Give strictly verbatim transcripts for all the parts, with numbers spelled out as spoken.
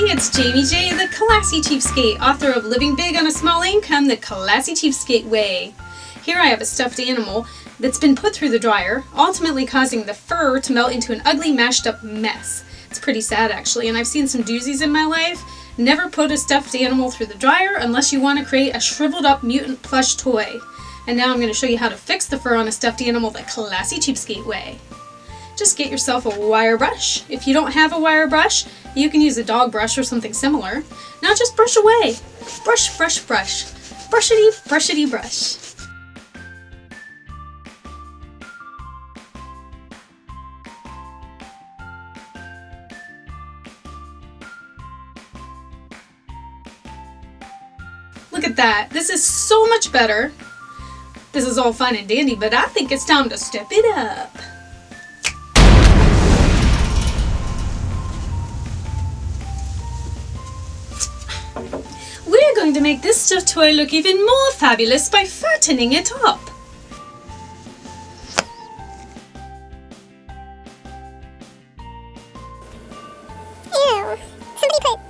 everybody, it's Jamie J, the Classy Cheapskate, author of Living Big on a Small Income, the Classy Cheapskate Way. Here I have a stuffed animal that's been put through the dryer, ultimately causing the fur to melt into an ugly, mashed up mess. It's pretty sad, actually, and I've seen some doozies in my life. Never put a stuffed animal through the dryer unless you want to create a shriveled up mutant plush toy. And now I'm going to show you how to fix the fur on a stuffed animal the Classy Cheapskate way. Just get yourself a wire brush. If you don't have a wire brush, you can use a dog brush or something similar. Now just brush away. Brush, brush, brush. Brushity, brushity, brush. Look at that. This is so much better. This is all fine and dandy, but I think it's time to step it up. We're going to make this stuffed toy look even more fabulous by fattening it up. Ew. Somebody put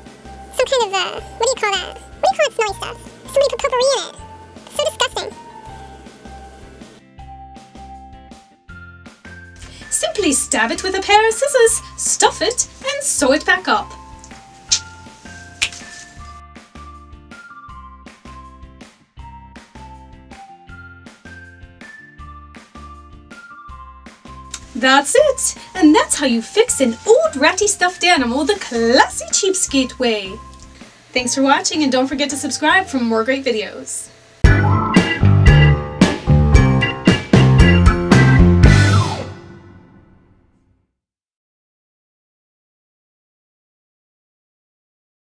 some kind of, uh, what do you call that? What do you call that smelly stuff? Somebody put potpourri in it. It's so disgusting. Simply stab it with a pair of scissors, stuff it, and sew it back up. That's it! And that's how you fix an old ratty stuffed animal the Classy Cheapskate way! Thanks for watching, and don't forget to subscribe for more great videos!